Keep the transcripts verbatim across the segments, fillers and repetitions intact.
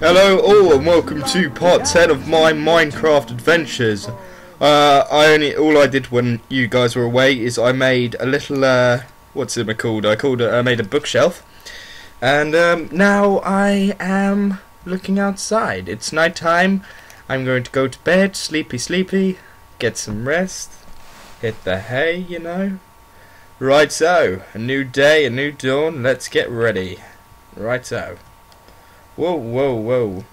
Hello all and welcome to part ten of my Minecraft adventures. Uh, I only all I did when you guys were away is I made a little uh, what's it called? I called it, I made a bookshelf, and um, now I am looking outside. It's night time. I'm going to go to bed, sleepy, sleepy, get some rest, hit the hay, you know. Right, so a new day, a new dawn. Let's get ready. Right, so. Whoa, whoa, whoa.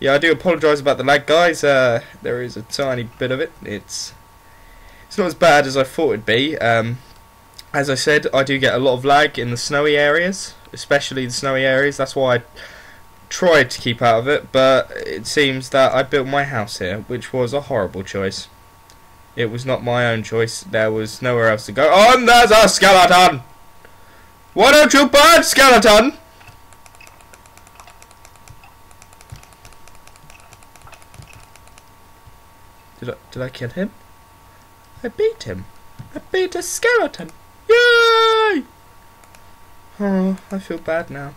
Yeah, I do apologise about the lag, guys. Uh, there is a tiny bit of it. It's it's not as bad as I thought it'd be. Um, as I said, I do get a lot of lag in the snowy areas, especially the snowy areas. That's why I tried to keep out of it, but it seems that I built my house here, which was a horrible choice. It was not my own choice. There was nowhere else to go. Oh, and there's a skeleton! Why don't you burn, skeleton? Did I, did I kill him? I beat him. I beat a skeleton. Yay! Oh, I feel bad now.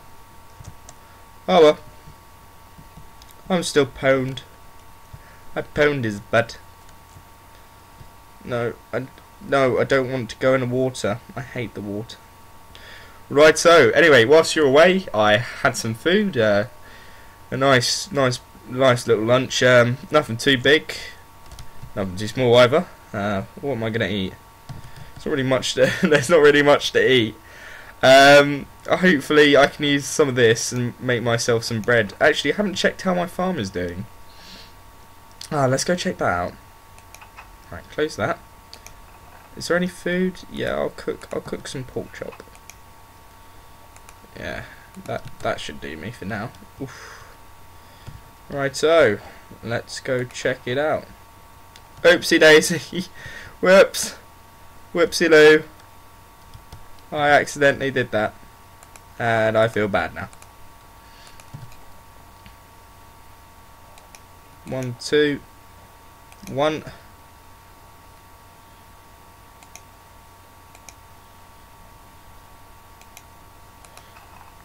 Oh well. I'm still pwned. I pwned his butt. No, I, no, I don't want to go in the water. I hate the water. Right, so, anyway, whilst you're away, I had some food. Uh, a nice, nice, nice little lunch. Um, nothing too big. Nothing too small either. Uh, what am I gonna eat? There's not really much. To, there's not really much to eat. Um, hopefully, I can use some of this and make myself some bread. Actually, I haven't checked how my farm is doing. Ah, let's go check that out. Right, close that. Is there any food? Yeah, I'll cook. I'll cook some pork chop. Yeah, that that should do me for now. Oof. Right, so let's go check it out. Oopsie daisy, whoops, whoopsie loo, I accidentally did that, and I feel bad now. One, two, one.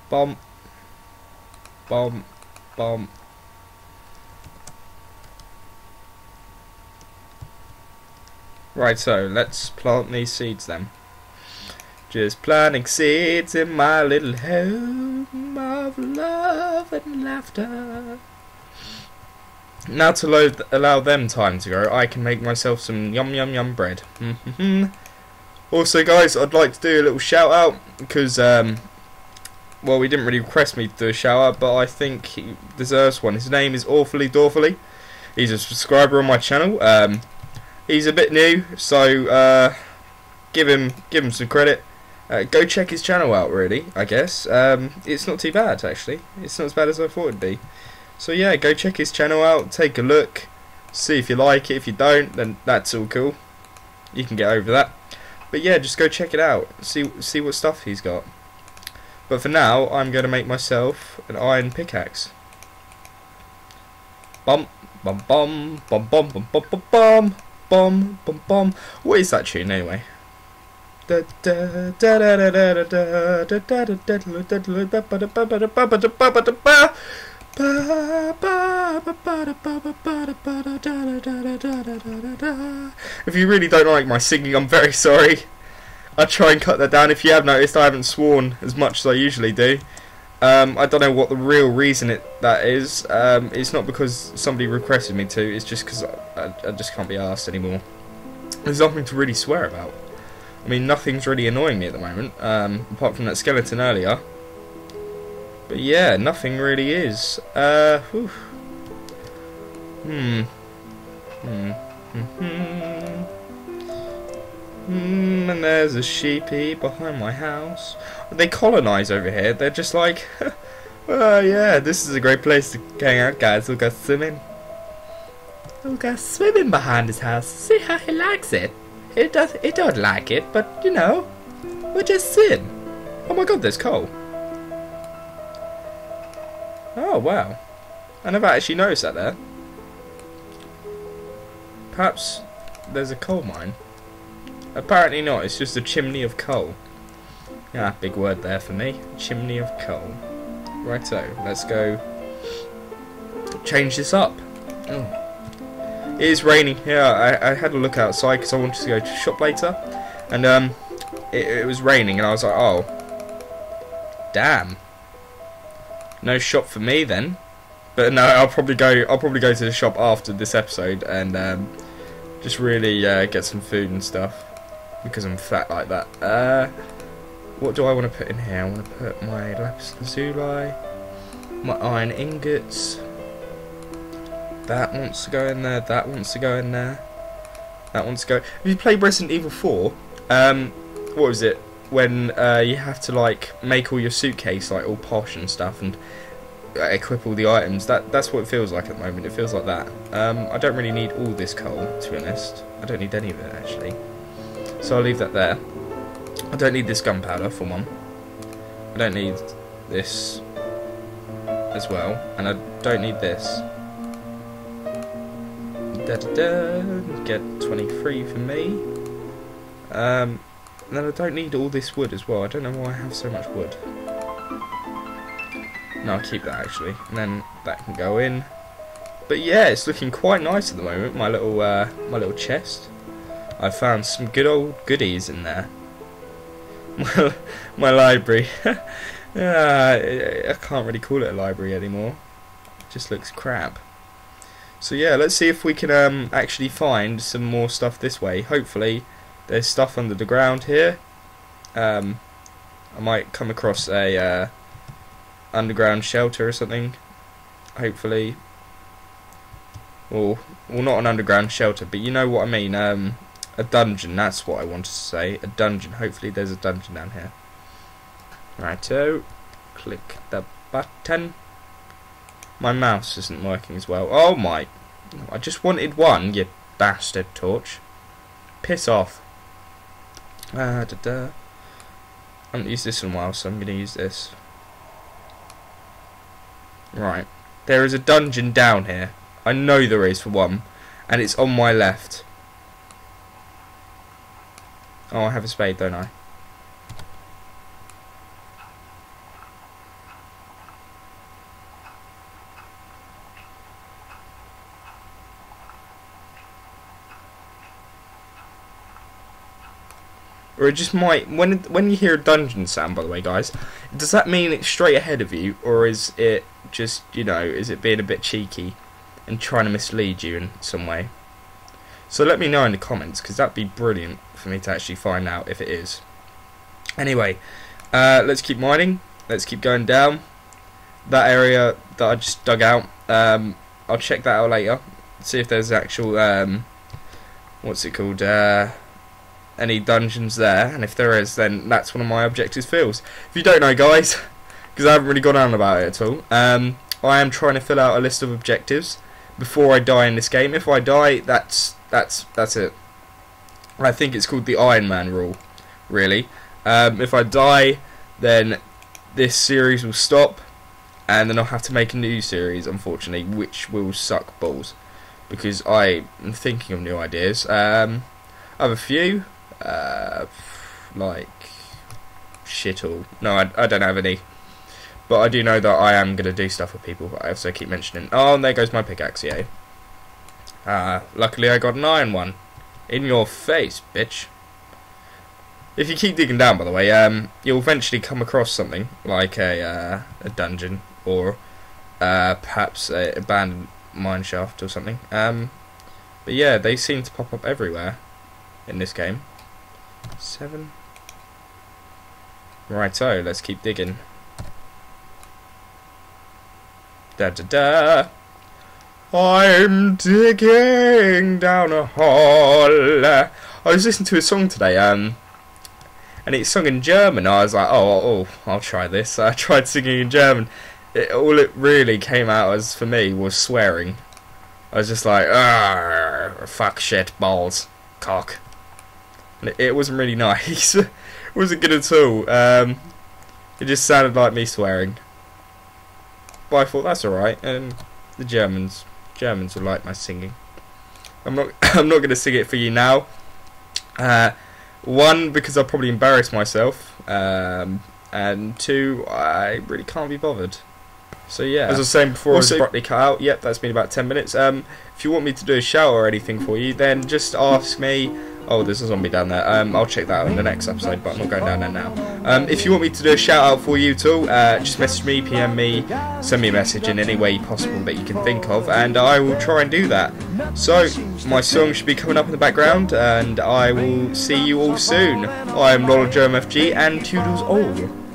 Bomb, bomb, bomb. Right, so let's plant these seeds then. Just planting seeds in my little home of love and laughter. Now to lo allow them time to grow, I can make myself some yum yum yum bread. Also, guys, I'd like to do a little shout out because, um, well, he didn't really request me to do a shout out, but I think he deserves one. His name is Awfully Dorfully. He's a subscriber on my channel. Um, He's a bit new, so uh, give him give him some credit. Uh, go check his channel out, really, I guess. Um, it's not too bad, actually. It's not as bad as I thought it'd be. So yeah, go check his channel out, take a look, see if you like it. If you don't, then that's all cool. You can get over that. But yeah, just go check it out, see see what stuff he's got. But for now, I'm going to make myself an iron pickaxe. Bum, bum, bum, bum, bum, bum, bum, bum, bum. Bomb, bomb, bomb. What is that tune anyway? If you really don't like my singing, I'm very sorry. I'll try and cut that down. If you have noticed, I haven't sworn as much as I usually do. Um, I don't know what the real reason it that is. Um, it's not because somebody requested me to. It's just because I, I, I just can't be arsed anymore. There's nothing to really swear about. I mean, nothing's really annoying me at the moment, um, apart from that skeleton earlier. But yeah, nothing really is. Uh, whew. Hmm. Hmm. Mm-hmm. Mm, and there's a sheepy behind my house. They colonise over here. They're just like, well, yeah, this is a great place to hang out, guys. We'll go swimming. We'll go swimming behind his house. See how he likes it. He does. He don't like it, but you know, we'll just swim. Oh my God, there's coal. Oh wow, I never actually noticed that there. Perhaps there's a coal mine. Apparently not, it's just a chimney of coal. Ah, big word there for me. Chimney of coal. Righto, let's go change this up. Oh. It is raining here. Yeah, I, I had a look outside because I wanted to go to the shop later. And um, it, it was raining and I was like, oh, damn. No shop for me then. But no, I'll probably go. I'll probably go to the shop after this episode and um, just really uh, get some food and stuff because I'm fat like that. Uh, what do I want to put in here? I want to put my lapis lazuli, my iron ingots. That wants to go in there. That wants to go in there. That wants to go. If you played Resident Evil four, um, what was it? When uh, you have to like make all your suitcase like all posh and stuff and equip all the items. That that's what it feels like at the moment. It feels like that. Um, I don't really need all this coal, to be honest. I don't need any of it actually. So I'll leave that there. I don't need this gunpowder for one. I don't need this as well, and I don't need this. Da da da. Get twenty-three for me. Um, and then I don't need all this wood as well. I don't know why I have so much wood. No, I'll keep that actually, and then that can go in. But yeah, it's looking quite nice at the moment. My little, uh, my little chest. I found some good old goodies in there. My, my library. uh, I can't really call it a library anymore. It just looks crap. So yeah, let's see if we can um, actually find some more stuff this way. Hopefully, there's stuff under the ground here. Um, I might come across a. Uh, underground shelter or something, hopefully, or well, not an underground shelter, but you know what I mean, um, a dungeon, that's what I wanted to say, a dungeon, hopefully there's a dungeon down here. Righto, click the button. My mouse isn't working as well, oh my, I just wanted one, you bastard torch, piss off. Ah, da da. I haven't used this in a while, so I'm going to use this. Right, there is a dungeon down here. I know there is for one, and it's on my left. Oh, I have a spade, don't I? Or it just might. When when you hear a dungeon sound, by the way, guys, does that mean it's straight ahead of you, or is it just, you know, is it being a bit cheeky and trying to mislead you in some way? So let me know in the comments, because that'd be brilliant for me to actually find out if it is. Anyway, uh, let's keep mining. Let's keep going down. That area that I just dug out, um, I'll check that out later. See if there's actual um, what's it called? Uh, any dungeons there, and if there is, then that's one of my objectives fills. If you don't know, guys, because I haven't really gone on about it at all, um, I am trying to fill out a list of objectives before I die in this game. If I die, that's that's that's it. I think it's called the Iron Man rule, really. Um, if I die, then this series will stop, and then I'll have to make a new series, unfortunately, which will suck balls, because I am thinking of new ideas. Um, I have a few. Uh, like shit all. No, I, I don't have any, but I do know that I am gonna do stuff with people. I also keep mentioning. Oh, and there goes my pickaxe. Yeah. Uh, luckily I got an iron one. In your face, bitch. If you keep digging down, by the way, um, you'll eventually come across something like a uh, a dungeon or uh, perhaps a abandoned mine shaft or something. Um, but yeah, they seem to pop up everywhere in this game. Seven. Righto, let's keep digging. Da da da. I'm digging down a hole. I was listening to a song today, um, and it's sung in German. I was like, oh, oh, I'll try this. I tried singing in German. It, all it really came out as for me was swearing. I was just like, ah, fuck, shit, balls, cock. It wasn't really nice. It wasn't good at all. Um, it just sounded like me swearing. But I thought that's alright. And the Germans, Germans will like my singing. I'm not. I'm not going to sing it for you now. Uh, One, because I'll probably embarrass myself, um, and two, I really can't be bothered. So yeah, as I was saying before, also, I was abruptly cut out. Yep, that's been about ten minutes. Um, if you want me to do a shout or anything for you, then just ask me. Oh, there's a zombie down there. Um, I'll check that out in the next episode, but I'm not going down there now. Um, if you want me to do a shout out for you at all, uh, just message me, P M me, send me a message in any way possible that you can think of, and I will try and do that. So, my song should be coming up in the background, and I will see you all soon. I am LolageomFG, and toodles all.